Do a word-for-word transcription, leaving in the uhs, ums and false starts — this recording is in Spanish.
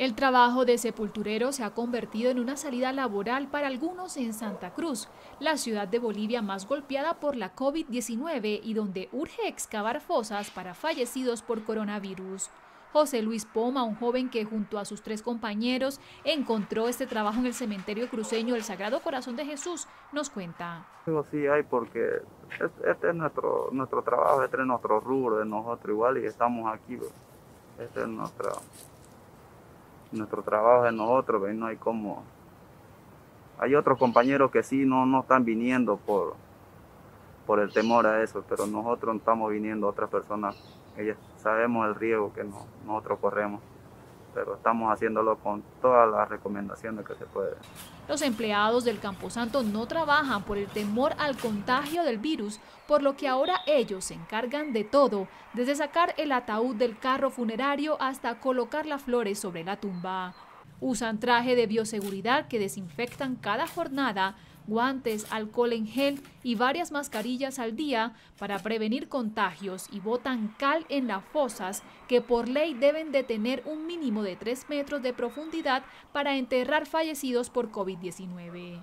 El trabajo de sepulturero se ha convertido en una salida laboral para algunos en Santa Cruz, la ciudad de Bolivia más golpeada por la COVID diecinueve y donde urge excavar fosas para fallecidos por coronavirus. José Luis Poma, un joven que junto a sus tres compañeros encontró este trabajo en el cementerio cruceño El Sagrado Corazón de Jesús, nos cuenta. Sí hay, porque este es nuestro, nuestro trabajo, este es nuestro rubro, de nosotros igual, y estamos aquí. Este es nuestra, nuestro trabajo de nosotros, no hay como... Hay otros compañeros que sí no, no están viniendo por, por el temor a eso, pero nosotros estamos viniendo, otras personas. Ellas sabemos el riesgo que no, nosotros corremos, pero estamos haciéndolo con todas las recomendaciones que se puede. Los empleados del Camposanto no trabajan por el temor al contagio del virus, por lo que ahora ellos se encargan de todo, desde sacar el ataúd del carro funerario hasta colocar las flores sobre la tumba. Usan traje de bioseguridad que desinfectan cada jornada, guantes, alcohol en gel y varias mascarillas al día para prevenir contagios, y botan cal en las fosas, que por ley deben de tener un mínimo de tres metros de profundidad para enterrar fallecidos por COVID diecinueve.